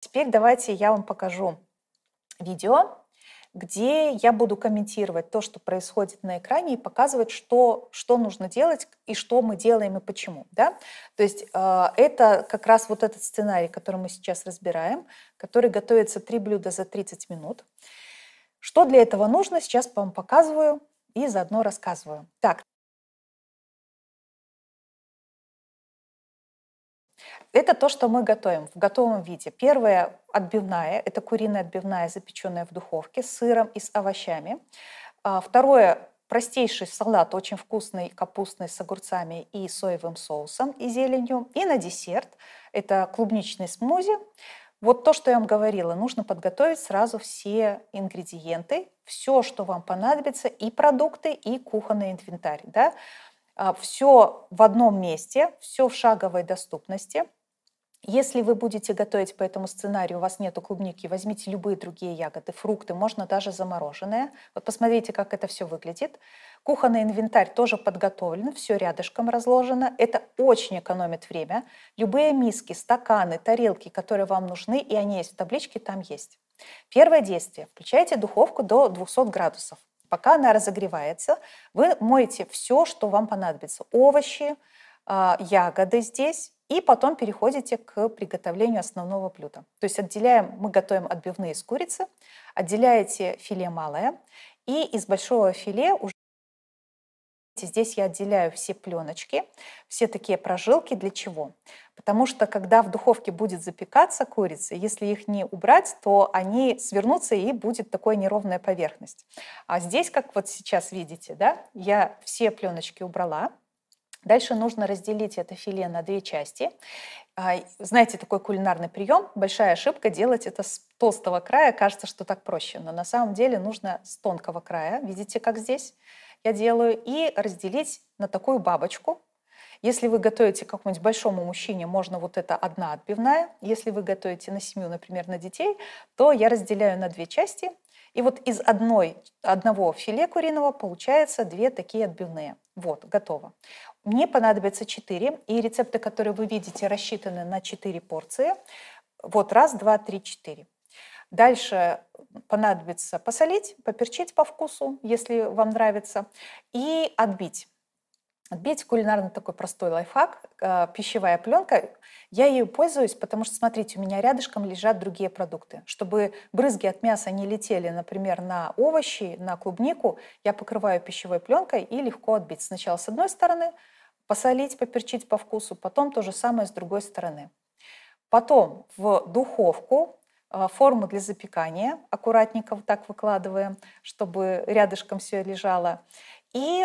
Теперь давайте я вам покажу видео, где я буду комментировать то, что происходит на экране, и показывать, что нужно делать, и что мы делаем, и почему. Да? То есть это как раз вот этот сценарий, который мы сейчас разбираем, который готовится 3 блюда за 30 минут. Что для этого нужно, сейчас вам показываю и заодно рассказываю. Так. Это то, что мы готовим в готовом виде. Первое – отбивная. Это куриная отбивная, запеченная в духовке с сыром и с овощами. Второе – простейший салат, очень вкусный, капустный, с огурцами и соевым соусом и зеленью. И на десерт – это клубничный смузи. Вот то, что я вам говорила, нужно подготовить сразу все ингредиенты, все, что вам понадобится, и продукты, и кухонный инвентарь. Да? Все в одном месте, все в шаговой доступности. Если вы будете готовить по этому сценарию, у вас нету клубники, возьмите любые другие ягоды, фрукты, можно даже замороженные. Вот посмотрите, как это все выглядит. Кухонный инвентарь тоже подготовлен, все рядышком разложено. Это очень экономит время. Любые миски, стаканы, тарелки, которые вам нужны, и они есть в табличке, там есть. Первое действие. Включайте духовку до 200 градусов. Пока она разогревается, вы моете все, что вам понадобится. Овощи, ягоды здесь. И потом переходите к приготовлению основного блюда. То есть отделяем, мы готовим отбивные из курицы, отделяете филе малое, и из большого филе уже здесь я отделяю все пленочки, все такие прожилки. Для чего? Потому что когда в духовке будет запекаться курица, если их не убрать, то они свернутся и будет такая неровная поверхность. А здесь, как вот сейчас видите, да, я все пленочки убрала. Дальше нужно разделить это филе на 2 части. Знаете, такой кулинарный прием, большая ошибка делать это с толстого края, кажется, что так проще, но на самом деле нужно с тонкого края, видите, как здесь я делаю, и разделить на такую бабочку. Если вы готовите какому-нибудь большому мужчине, можно вот это одна отбивная. Если вы готовите на семью, например, на детей, то я разделяю на 2 части. И вот из одного филе куриного получается 2 такие отбивные. Вот, готово. Мне понадобится 4, и рецепты, которые вы видите, рассчитаны на 4 порции. Вот, 1, 2, 3, 4. Дальше понадобится посолить, поперчить по вкусу, если вам нравится, и отбить. Отбить кулинарно такой простой лайфхак, пищевая пленка. Я ею пользуюсь, потому что, смотрите, у меня рядышком лежат другие продукты. Чтобы брызги от мяса не летели, например, на овощи, на клубнику, я покрываю пищевой пленкой и легко отбить. Сначала с одной стороны, посолить, поперчить по вкусу, потом то же самое с другой стороны. Потом в духовку. Форму для запекания аккуратненько вот так выкладываем, чтобы рядышком все лежало. И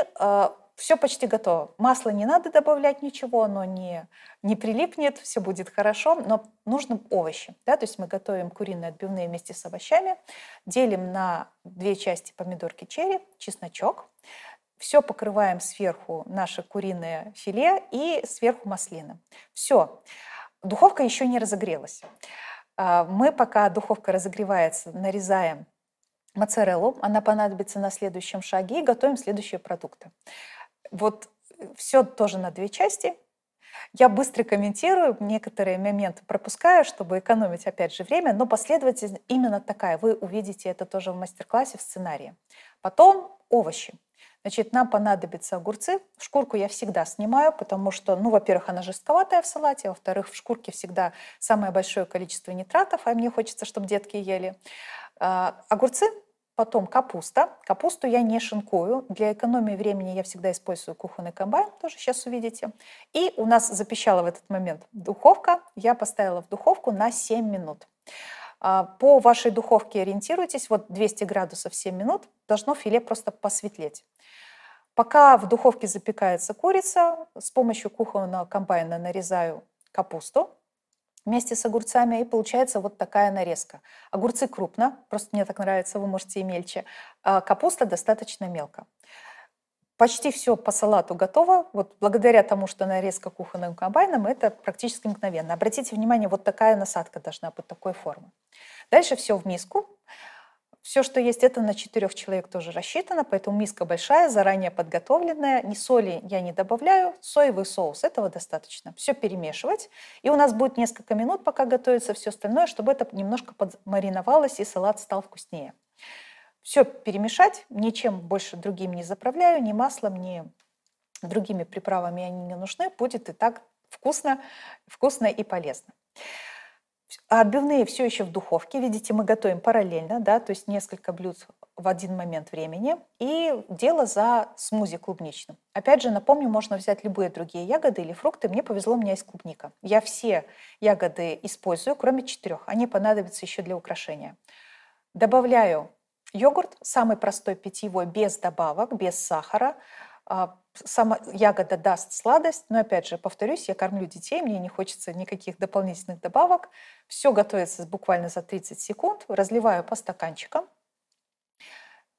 все почти готово. Масла не надо добавлять ничего, оно не прилипнет, все будет хорошо, но нужны овощи. Да? То есть мы готовим куриные отбивные вместе с овощами, делим на 2 части помидорки черри, чесночок, все покрываем сверху наше куриное филе и сверху маслины. Все. Духовка еще не разогрелась. Мы, пока духовка разогревается, нарезаем моцареллу. Она понадобится на следующем шаге. И готовим следующие продукты. Вот все тоже на 2 части. Я быстро комментирую, некоторые моменты пропускаю, чтобы экономить, опять же, время. Но последовательность именно такая. Вы увидите это тоже в мастер-классе, в сценарии. Потом овощи. Значит, нам понадобятся огурцы. Шкурку я всегда снимаю, потому что, ну, во-первых, она жестковатая в салате, во-вторых, в шкурке всегда самое большое количество нитратов, а мне хочется, чтобы детки ели. Огурцы, потом капуста. Капусту я не шинкую. Для экономии времени я всегда использую кухонный комбайн, тоже сейчас увидите. И у нас запищала в этот момент духовка. Я поставила в духовку на 7 минут. По вашей духовке ориентируйтесь, вот 200 градусов 7 минут, должно филе просто посветлеть. Пока в духовке запекается курица, с помощью кухонного комбайна нарезаю капусту вместе с огурцами, и получается вот такая нарезка. Огурцы крупно, просто мне так нравится, вы можете и мельче, а капуста достаточно мелко. Почти все по салату готово. Вот благодаря тому, что нарезка кухонным комбайном, это практически мгновенно. Обратите внимание, вот такая насадка должна быть такой формы. Дальше все в миску. Все, что есть, это на 4 человек тоже рассчитано, поэтому миска большая, заранее подготовленная. Ни соли я не добавляю, соевый соус, этого достаточно. Все перемешивать, и у нас будет несколько минут, пока готовится все остальное, чтобы это немножко подмариновалось, и салат стал вкуснее. Все перемешать, ничем больше другим не заправляю, ни маслом, ни другими приправами они не нужны, будет и так вкусно, вкусно и полезно. А отбивные все еще в духовке. Видите, мы готовим параллельно, да, то есть несколько блюд в один момент времени. И дело за смузи клубничным. Опять же, напомню, можно взять любые другие ягоды или фрукты. Мне повезло, у меня есть клубника. Я все ягоды использую, кроме 4. Они понадобятся еще для украшения. Добавляю йогурт, самый простой питьевой, без добавок, без сахара. Сама ягода даст сладость, но опять же, повторюсь, я кормлю детей, мне не хочется никаких дополнительных добавок. Все готовится буквально за 30 секунд, разливаю по стаканчикам.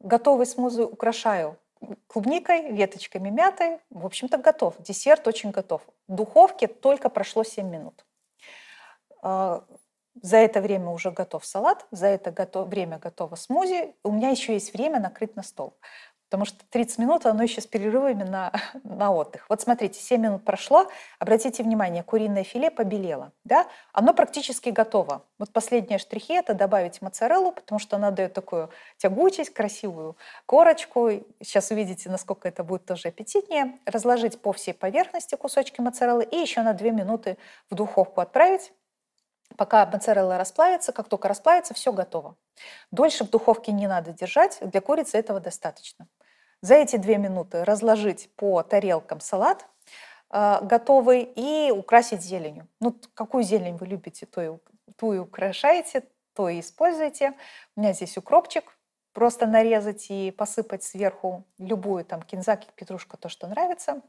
Готовый смузи украшаю клубникой, веточками мяты. В общем-то, готов. Десерт очень готов. В духовке только прошло 7 минут. За это время уже готов салат, за это время готово смузи. У меня еще есть время накрыть на стол. Потому что 30 минут, оно еще с перерывами на отдых. Вот смотрите, 7 минут прошло. Обратите внимание, куриное филе побелело. Да? Оно практически готово. Вот последние штрихи – это добавить моцареллу, потому что она дает такую тягучесть, красивую корочку. Сейчас увидите, насколько это будет тоже аппетитнее. Разложить по всей поверхности кусочки моцареллы и еще на 2 минуты в духовку отправить. Пока моцарелла расплавится, как только расплавится, все готово. Дольше в духовке не надо держать, для курицы этого достаточно. За эти 2 минуты разложить по тарелкам салат готовый и украсить зеленью. Ну, какую зелень вы любите, ту и украшаете, то и используете. У меня здесь укропчик, просто нарезать и посыпать сверху любую, там, кинзаки, петрушка, то, что нравится.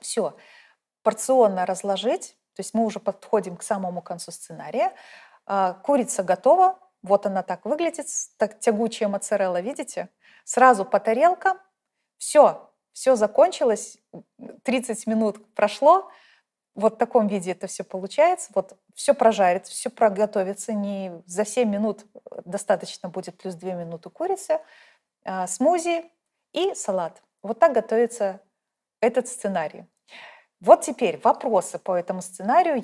Все, порционно разложить, то есть мы уже подходим к самому концу сценария. Курица готова, вот она так выглядит, так тягучая моцарелла, видите? Сразу по тарелкам. Все закончилось, 30 минут прошло, вот в таком виде это все получается, вот все прожарится, все проготовится, не за 7 минут достаточно будет, плюс 2 минуты курицы, смузи и салат. Вот так готовится этот сценарий. Вот теперь вопросы по этому сценарию.